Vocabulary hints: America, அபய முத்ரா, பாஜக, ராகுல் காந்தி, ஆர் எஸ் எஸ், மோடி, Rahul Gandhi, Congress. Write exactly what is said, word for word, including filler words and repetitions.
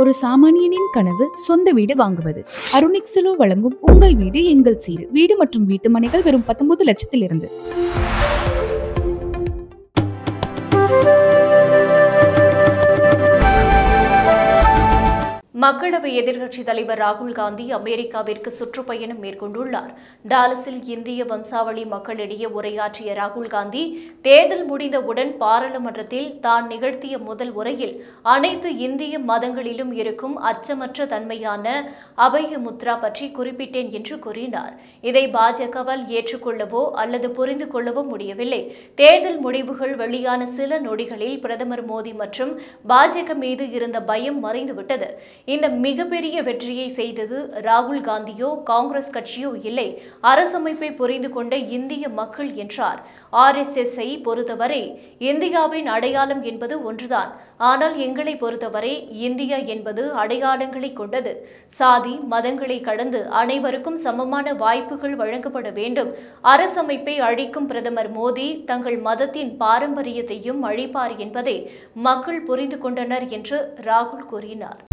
ஒரு சாமானியனின் கனவு சொந்த வீடு வாங்குவது. அருணிக்ஸிலோ வழங்கும் உங்கள் வீடு எங்கள் சீர் வீடு மற்றும் வீட்டு மனைகள் வெறும் பத்தொன்பது லட்சத்தில் இருந்து. மக்களவை எதிர்க்கட்சித் தலைவர் ராகுல் காந்தி அமெரிக்காவிற்கு சுற்றுப்பயணம் மேற்கொண்டுள்ளார். டாலஸில் இந்திய வம்சாவளி மக்களிடையே உரையாற்றிய ராகுல் காந்தி தேர்தல் முடிந்தவுடன் பாராளுமன்றத்தில் தான் நிகழ்த்திய முதல் உரையில் அனைத்து இந்திய மதங்களிலும் இருக்கும் அச்சமற்ற தன்மையான அபய முத்ரா பற்றி குறிப்பிட்டேன் என்று கூறினார். இதை பாஜகவால் ஏற்றுக்கொள்ளவோ அல்லது புரிந்து கொள்ளவோ முடியவில்லை. தேர்தல் முடிவுகள் வெளியான சில நொடிகளில் பிரதமர் மோடி மற்றும் பாஜக மீது இருந்த பயம் மறைந்துவிட்டது. இந்த மிகப்பெரிய வெற்றியை செய்தது ராகுல் காந்தியோ காங்கிரஸ் கட்சியோ இல்லை, அரசமைப்பை புரிந்து கொண்ட இந்திய மக்கள் என்றார். ஆர் எஸ் எஸ் ஐ பொறுத்தவரை இந்தியாவின் அடையாளம் என்பது ஒன்றுதான். ஆனால் எங்களை பொறுத்தவரை இந்தியா என்பது அடையாளங்களை கொண்டது. சாதி மதங்களை கடந்து அனைவருக்கும் சமமான வாய்ப்புகள் வழங்கப்பட வேண்டும். அரசமைப்பை அழிக்கும் பிரதமர் மோடி தங்கள் மதத்தின் பாரம்பரியத்தையும் அழிப்பார் என்பதை மக்கள் புரிந்து கொண்டனர் என்று ராகுல் கூறினார்.